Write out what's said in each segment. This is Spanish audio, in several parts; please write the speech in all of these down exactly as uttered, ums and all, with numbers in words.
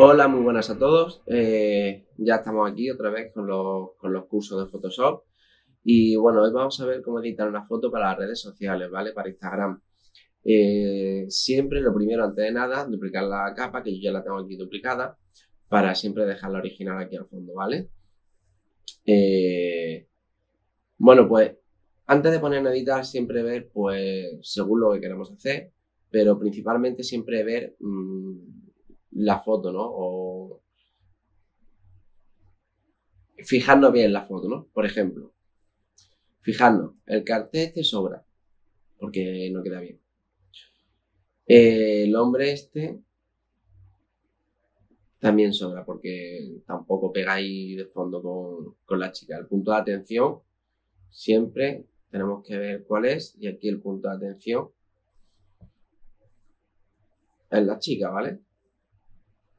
Hola, muy buenas a todos. Eh, ya estamos aquí otra vez con los, con los cursos de Photoshop. Y bueno, hoy vamos a ver cómo editar una foto para las redes sociales, ¿vale? Para Instagram. Eh, siempre lo primero, antes de nada, duplicar la capa, que yo ya la tengo aquí duplicada, para siempre dejar la original aquí al fondo, ¿vale? Eh, bueno, pues antes de poner a editar, siempre ver, pues, según lo que queremos hacer, pero principalmente siempre ver Mmm, la foto, ¿no? O fijarnos bien en la foto, ¿no? Por ejemplo, fijarnos, el cartel este sobra, porque no queda bien. Eh, el hombre este también sobra, porque tampoco pega ahí de fondo con, con la chica. El punto de atención, siempre tenemos que ver cuál es, y aquí el punto de atención es la chica, ¿vale?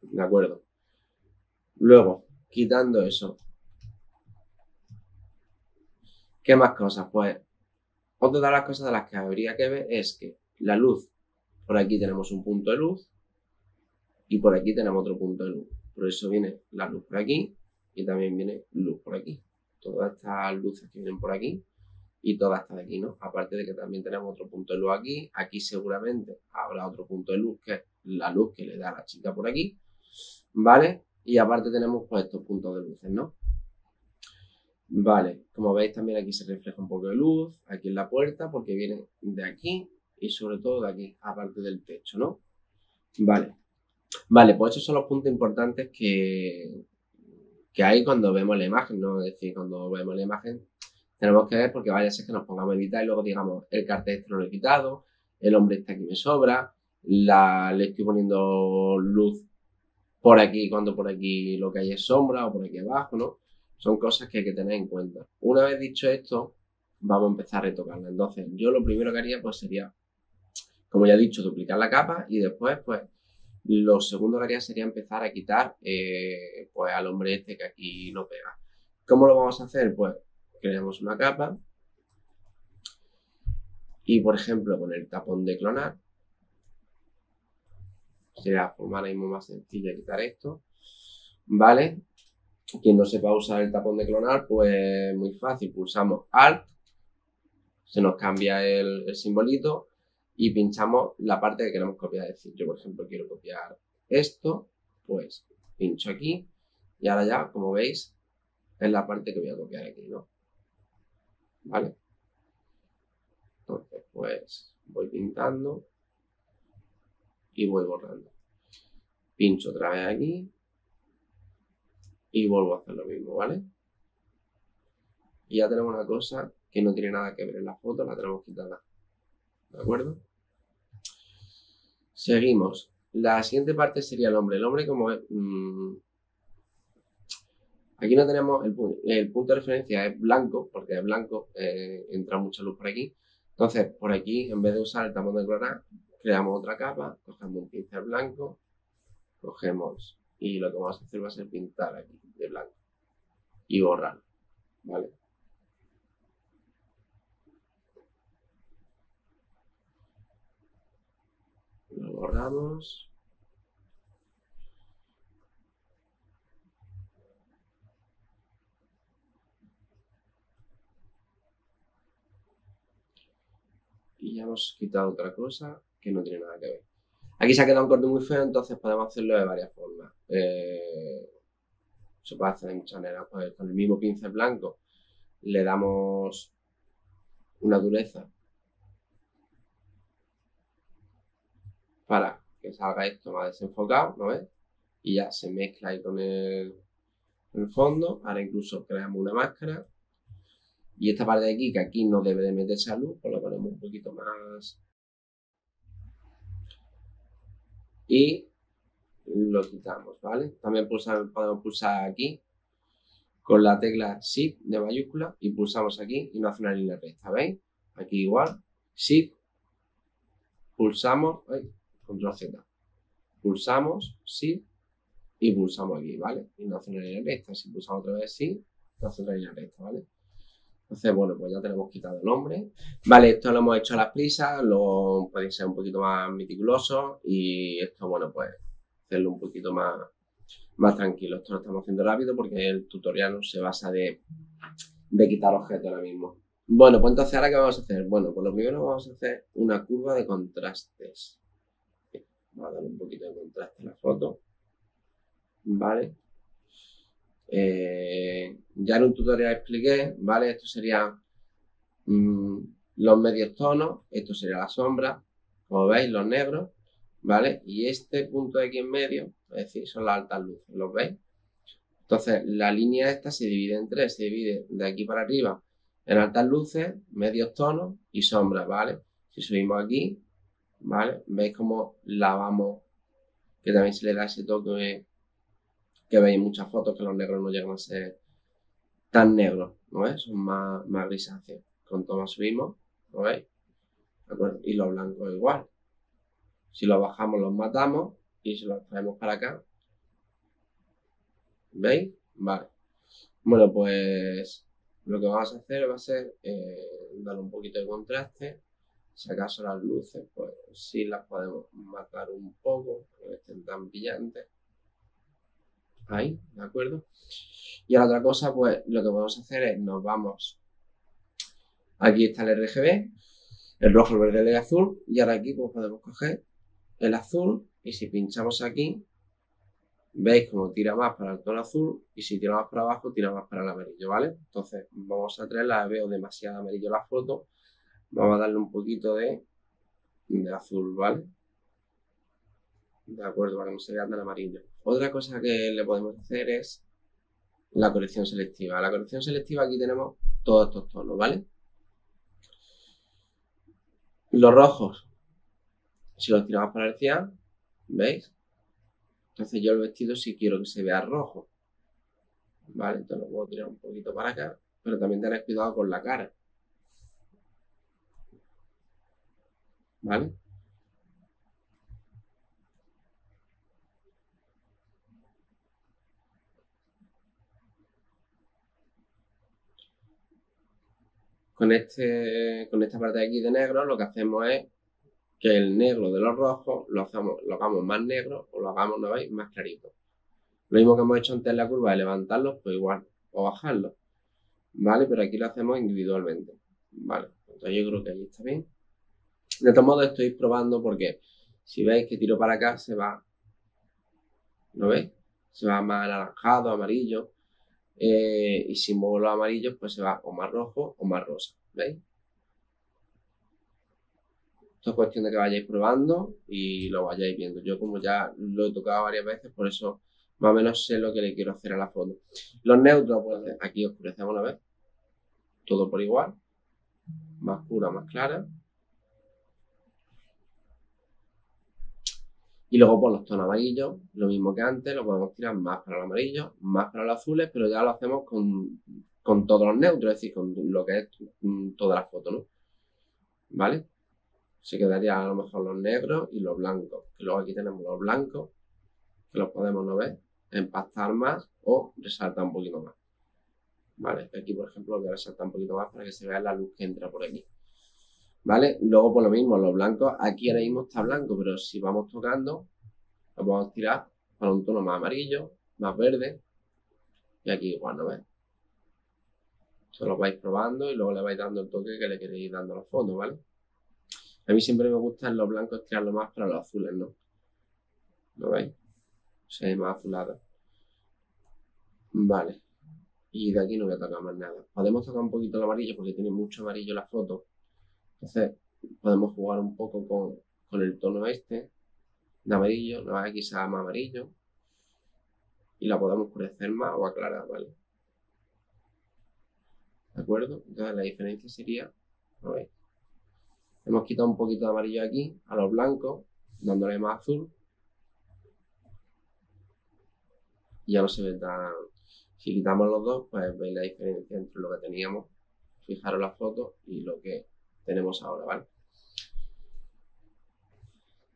De acuerdo. Luego, quitando eso, ¿qué más cosas? Pues otra de las cosas de las que habría que ver es que la luz, por aquí tenemos un punto de luz y por aquí tenemos otro punto de luz. Por eso viene la luz por aquí y también viene luz por aquí. Todas estas luces que vienen por aquí y todas estas de aquí, ¿no? Aparte de que también tenemos otro punto de luz aquí. Aquí seguramente habrá otro punto de luz que es la luz que le da a la chica por aquí, ¿vale? Y aparte tenemos pues estos puntos de luces, ¿no? Vale, como veis también aquí se refleja un poco de luz, aquí en la puerta, porque viene de aquí y sobre todo de aquí, aparte del techo, ¿no? Vale, vale, pues esos son los puntos importantes que, que hay cuando vemos la imagen, ¿no? Es decir, cuando vemos la imagen tenemos que ver, porque vaya a ser que nos pongamos a editar y luego digamos, el cartel este no lo he quitado, el hombre está aquí me sobra, la, le estoy poniendo luz por aquí, cuando por aquí lo que hay es sombra o por aquí abajo, ¿no? Son cosas que hay que tener en cuenta. Una vez dicho esto, vamos a empezar a retocarla. Entonces, yo lo primero que haría, pues sería, como ya he dicho, duplicar la capa y después, pues, lo segundo que haría sería empezar a quitar, eh, pues, al hombre este que aquí no pega. ¿Cómo lo vamos a hacer? Pues, creamos una capa y, por ejemplo, con el tapón de clonar, será forma ahora mismo más sencilla quitar esto, ¿vale? Quien no sepa usar el tapón de clonar, pues muy fácil, pulsamos Alt, se nos cambia el, el simbolito y pinchamos la parte que queremos copiar. Es decir, yo por ejemplo quiero copiar esto, pues pincho aquí y ahora ya, como veis, es la parte que voy a copiar aquí, ¿no? ¿Vale? Entonces, pues voy pintando y voy borrando. Pincho otra vez aquí y vuelvo a hacer lo mismo, ¿vale? Y ya tenemos una cosa que no tiene nada que ver en la foto, la tenemos quitada, ¿de acuerdo? Seguimos. La siguiente parte sería el hombre. El hombre como es, mmm, aquí no tenemos el, el punto de referencia, es blanco, porque es blanco, eh, entra mucha luz por aquí. Entonces, por aquí, en vez de usar el tapón de clonar, creamos otra capa, cogemos un pincel blanco, cogemos y lo que vamos a hacer va a ser pintar aquí de blanco y borrar, ¿vale? Lo borramos. Y ya hemos quitado otra cosa que no tiene nada que ver. Aquí se ha quedado un corte muy feo, entonces podemos hacerlo de varias formas. Eh, se puede hacer de muchas maneras. Pues con el mismo pincel blanco le damos una dureza para que salga esto más desenfocado, ¿no ves? Y ya se mezcla ahí con el, con el fondo. Ahora incluso creamos una máscara. Y esta parte de aquí, que aquí no debe de meterse a luz, pues la ponemos un poquito más. Y lo quitamos, ¿vale? También pulsar, podemos pulsar aquí con la tecla Shift de mayúscula y pulsamos aquí y nos hace una línea recta, ¿veis? Aquí igual, Shift, pulsamos, ay, Control Z, pulsamos, Shift y pulsamos aquí, ¿vale? Y nos hace una línea recta. Si pulsamos otra vez Shift, nos hace una línea recta, ¿vale? Entonces, bueno, pues ya tenemos quitado el nombre. Vale, esto lo hemos hecho a las prisas, lo podéis ser un poquito más meticulosos y esto, bueno, pues hacerlo un poquito más, más tranquilo. Esto lo estamos haciendo rápido porque el tutorial no se basa de, de quitar objetos ahora mismo. Bueno, pues entonces, ¿ahora qué vamos a hacer? Bueno, pues lo primero vamos a hacer una curva de contrastes. Vamos a dar un poquito de contraste a la foto. Vale. Eh, ya en un tutorial expliqué, ¿vale? Esto sería mmm, los medios tonos, esto sería la sombra, como veis, los negros, ¿vale? Y este punto de aquí en medio, es decir, son las altas luces, ¿los veis? Entonces, la línea esta se divide en tres, se divide de aquí para arriba en altas luces, medios tonos y sombras, ¿vale? Si subimos aquí, ¿vale? Veis cómo la vamos, que también se le da ese toque que veis en muchas fotos que los negros no llegan a ser tan negros, ¿no ves? Son más, más grisáceos. Cuanto más subimos, ¿no veis? ¿De acuerdo? Y los blancos igual. Si los bajamos los matamos y si los traemos para acá, ¿veis? Vale. Bueno, pues lo que vamos a hacer va a ser eh, dar un poquito de contraste. Si acaso las luces, pues sí las podemos marcar un poco, que no estén tan brillantes. Ahí, ¿de acuerdo? Y ahora otra cosa, pues lo que podemos hacer es, nos vamos, aquí está el R G B, el rojo, el verde, el azul, y ahora aquí pues podemos coger el azul, y si pinchamos aquí, veis como tira más para el tono azul, y si tira más para abajo, tira más para el amarillo, ¿vale? Entonces vamos a traerla, veo demasiado amarillo la foto, vamos a darle un poquito de, de azul, ¿vale? De acuerdo, para que no se vea tan amarillo. Otra cosa que le podemos hacer es la corrección selectiva. La corrección selectiva, aquí tenemos todos estos tonos, ¿vale? Los rojos, si los tiramos para el cian, ¿veis? Entonces yo el vestido sí quiero que se vea rojo, ¿vale? Entonces lo puedo tirar un poquito para acá, pero también tenéis cuidado con la cara, ¿vale? Con, este, con esta parte de aquí de negro lo que hacemos es que el negro de los rojos lo, hacemos, lo hagamos más negro o lo hagamos, ¿no veis?, más clarito. Lo mismo que hemos hecho antes en la curva de levantarlos, pues igual, o bajarlos, ¿vale? Pero aquí lo hacemos individualmente, ¿vale? Entonces yo creo que ahí está bien. De todos modos estoy probando porque si veis que tiro para acá se va, ¿no veis? Se va más anaranjado, amarillo. Eh, y si muevo los amarillos, pues se va o más rojo o más rosa, ¿veis? Esto es cuestión de que vayáis probando y lo vayáis viendo. Yo como ya lo he tocado varias veces, por eso más o menos sé lo que le quiero hacer a la foto. Los neutros, pues aquí oscurecemos una vez, todo por igual, más pura, más clara. Y luego por los tonos amarillos, lo mismo que antes, lo podemos tirar más para los amarillos, más para los azules, pero ya lo hacemos con, con todos los neutros, es decir, con lo que es toda la foto, ¿no? ¿Vale? Se quedaría a lo mejor los negros y los blancos, que luego aquí tenemos los blancos, que los podemos, ¿no ves?, empastar más o resaltar un poquito más. ¿Vale? Aquí, por ejemplo, voy a resaltar un poquito más para que se vea la luz que entra por aquí. ¿Vale? Luego por lo mismo, los blancos, aquí ahora mismo está blanco, pero si vamos tocando, lo podemos tirar para un tono más amarillo, más verde, y aquí igual, ¿no ves? Esto lo vais probando y luego le vais dando el toque que le queréis dando a la foto, ¿vale? A mí siempre me gustan los blancos tirarlo más para los azules, ¿no? ¿Lo veis? Se ve más azulado. Vale. Y de aquí no voy a tocar más nada. Podemos tocar un poquito el amarillo porque tiene mucho amarillo la foto. Entonces, podemos jugar un poco con, con el tono este de amarillo, ¿no? Aquí se llama amarillo. Y la podemos oscurecer más o aclarar, ¿vale? ¿De acuerdo? Entonces, la diferencia sería, ¿no veis? Hemos quitado un poquito de amarillo aquí, a los blancos, dándole más azul. Y ya no se ve tan... Si quitamos los dos, pues veis la diferencia entre lo que teníamos, fijaros la foto, y lo que tenemos ahora, ¿vale?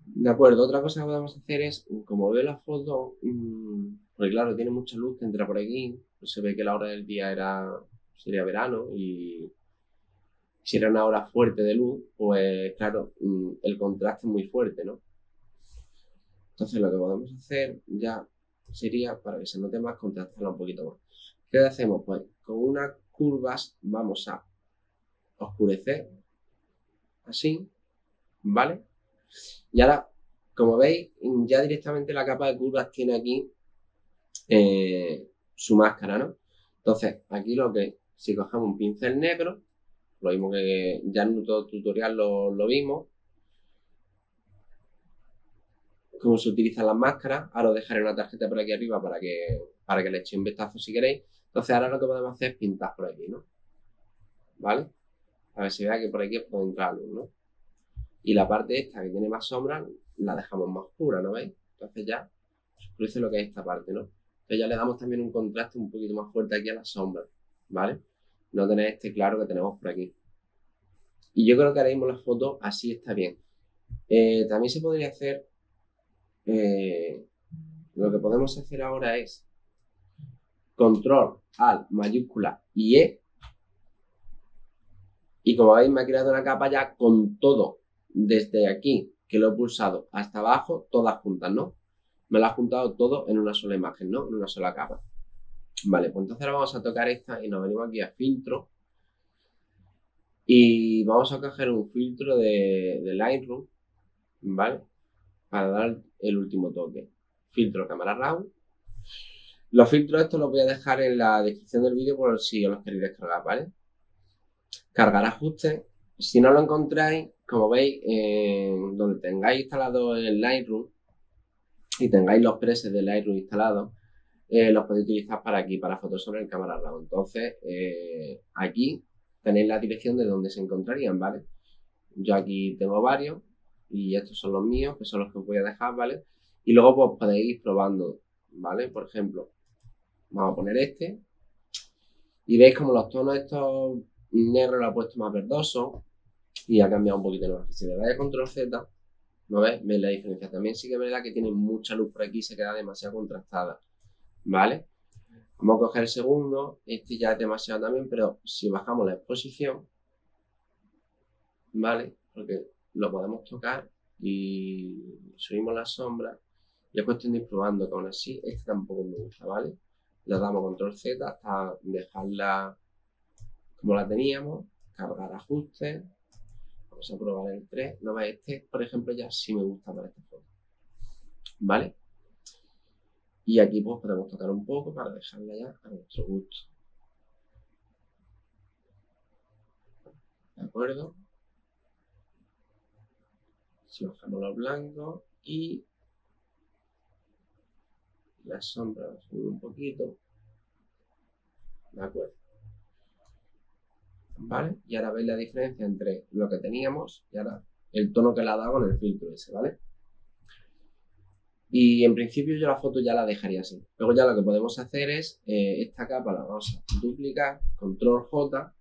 De acuerdo, otra cosa que podemos hacer es, como veo la foto, mmm, porque claro, tiene mucha luz que entra por aquí, pues se ve que la hora del día era, sería verano, y si era una hora fuerte de luz, pues claro, mmm, el contraste es muy fuerte, ¿no? Entonces lo que podemos hacer ya sería para que se note más, contrastarla un poquito más. ¿Qué hacemos? Pues con unas curvas vamos a oscurecer, así, ¿vale? Y ahora, como veis, ya directamente la capa de curvas tiene aquí eh, su máscara, ¿no? Entonces, aquí lo que, si cogemos un pincel negro, lo mismo que ya en otro tutorial lo, lo vimos, cómo se utilizan las máscaras. Ahora os dejaré una tarjeta por aquí arriba para que, para que le echéis un vistazo si queréis. Entonces ahora lo que podemos hacer es pintar por aquí, ¿no? ¿Vale? A ver si vea que por aquí puede entrar luz, ¿no? Y la parte esta que tiene más sombra la dejamos más oscura, ¿no veis? Entonces ya se oscurece lo que es esta parte, ¿no? Entonces ya le damos también un contraste un poquito más fuerte aquí a la sombra, ¿vale? No tener este claro que tenemos por aquí. Y yo creo que ahora mismo la foto así está bien. Eh, también se podría hacer... Eh, lo que podemos hacer ahora es control, alt, mayúscula y E, y como veis me ha creado una capa ya con todo, desde aquí que lo he pulsado hasta abajo, todas juntas, ¿no? Me lo ha juntado todo en una sola imagen, ¿no? En una sola capa. Vale, pues entonces ahora vamos a tocar esta y nos venimos aquí a filtro y vamos a coger un filtro de, de Lightroom, ¿vale? Para dar el último toque. Filtro cámara raw. Los filtros estos los voy a dejar en la descripción del vídeo por si os los queréis descargar, ¿vale? Cargar ajustes. Si no lo encontráis, como veis, eh, donde tengáis instalado el Lightroom y tengáis los presets de Lightroom instalados, eh, los podéis utilizar para aquí, para Photoshop en cámara raw. Entonces, eh, aquí tenéis la dirección de donde se encontrarían, ¿vale? Yo aquí tengo varios. Y estos son los míos, que son los que os voy a dejar, ¿vale? Y luego pues podéis ir probando, ¿vale? Por ejemplo, vamos a poner este. Y veis como los tonos estos negros los he puesto más verdosos. Y ha cambiado un poquito la luz. Si le dais a control Z, ¿no ves? ¿Veis la diferencia? También sí que es verdad que tiene mucha luz por aquí y se queda demasiado contrastada, ¿vale? Vamos a coger el segundo. Este ya es demasiado también, pero si bajamos la exposición, ¿vale? Porque... lo podemos tocar y subimos la sombra y es cuestión de ir probando, que aún así este tampoco me gusta, ¿vale? Le damos control Z hasta dejarla como la teníamos, cargar ajustes, vamos a probar el tres, no veis, este por ejemplo ya sí me gusta para esta foto, ¿vale? Y aquí pues podemos tocar un poco para dejarla ya a nuestro gusto, ¿de acuerdo? Si bajamos los blancos y la sombra va a subir un poquito. De acuerdo. ¿Vale? Y ahora veis la diferencia entre lo que teníamos y ahora el tono que le ha dado con el filtro ese, ¿vale? Y en principio yo la foto ya la dejaría así. Luego ya lo que podemos hacer es eh, esta capa la vamos a duplicar, control J,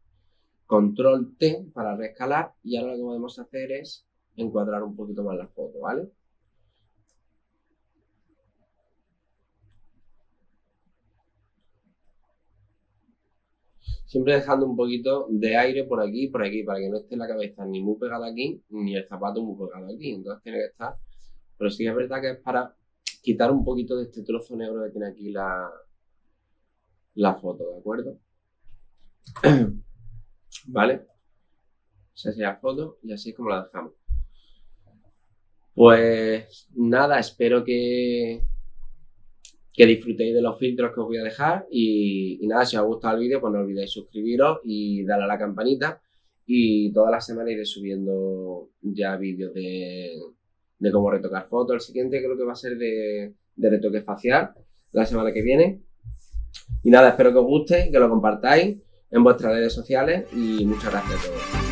control T para reescalar y ahora lo que podemos hacer es encuadrar un poquito más la foto, ¿vale? Siempre dejando un poquito de aire por aquí y por aquí, para que no esté la cabeza ni muy pegada aquí, ni el zapato muy pegado aquí. Entonces tiene que estar... Pero sí que es verdad que es para quitar un poquito de este trozo negro que tiene aquí la, la foto, ¿de acuerdo? ¿Vale? Esa sería la foto y así es como la dejamos. Pues nada, espero que, que disfrutéis de los filtros que os voy a dejar y, y nada, si os ha gustado el vídeo pues no olvidéis suscribiros y darle a la campanita y todas las semanas iré subiendo ya vídeos de, de cómo retocar fotos. El siguiente creo que va a ser de, de retoque facial la semana que viene y nada, espero que os guste, que lo compartáis en vuestras redes sociales y muchas gracias a todos.